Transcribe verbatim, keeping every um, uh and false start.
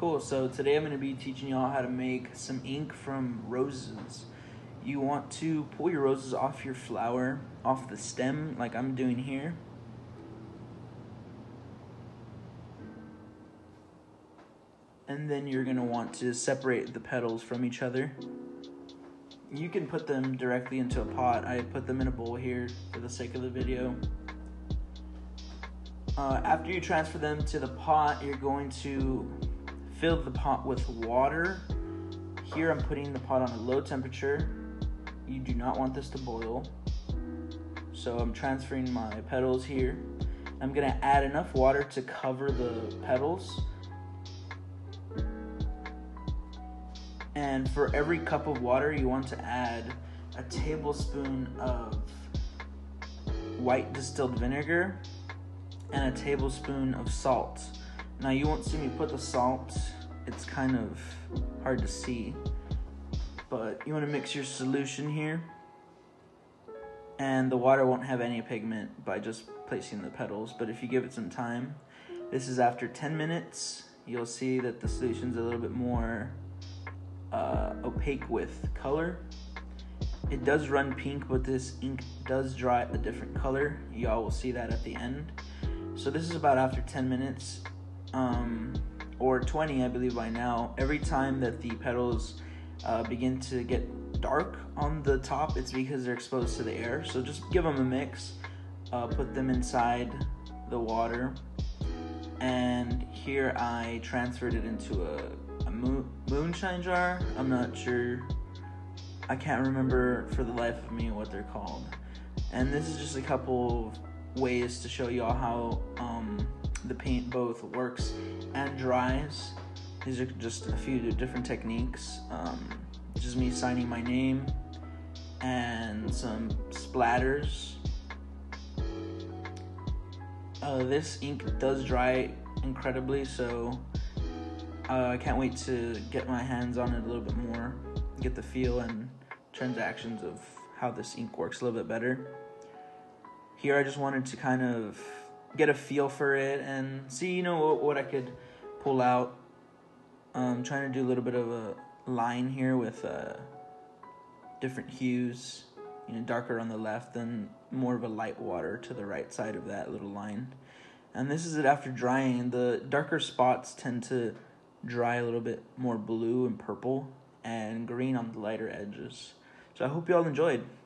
Cool, so today I'm going to be teaching y'all how to make some ink from roses. You want to pull your roses off your flower, off the stem, like I'm doing here. And then you're going to want to separate the petals from each other. You can put them directly into a pot. I put them in a bowl here for the sake of the video. Uh, after you transfer them to the pot, you're going to fill the pot with water. Here I'm putting the pot on a low temperature. You do not want this to boil. So I'm transferring my petals here. I'm gonna add enough water to cover the petals. And for every cup of water, you want to add a tablespoon of white distilled vinegar and a tablespoon of salt. Now you won't see me put the salt, it's kind of hard to see, but you want to mix your solution here, and the water won't have any pigment by just placing the petals, but if you give it some time, this is after ten minutes, you'll see that the solution's a little bit more Uh, opaque with color. It does run pink, but this ink does dry a different color. Y'all will see that at the end. So this is about after ten minutes, um, or twenty, I believe by now. Every time that the petals uh, begin to get dark on the top, it's because they're exposed to the air. So just give them a mix, uh, put them inside the water, and here I transferred it into a moonshine jar. I'm not sure, I can't remember for the life of me what they're called. And this is just a couple of ways to show y'all how um, the paint both works and dries. These are just a few different techniques. Um, just me signing my name and some splatters. Uh, this ink does dry incredibly, so Uh, I can't wait to get my hands on it a little bit more, get the feel and transactions of how this ink works a little bit better. Here I just wanted to kind of get a feel for it and see, you know, what, what I could pull out. I'm trying to do a little bit of a line here with uh, different hues, you know, darker on the left and more of a light water to the right side of that little line. And this is it after drying. The darker spots tend to dry a little bit more blue and purple and green on the lighter edges. So I hope you all enjoyed.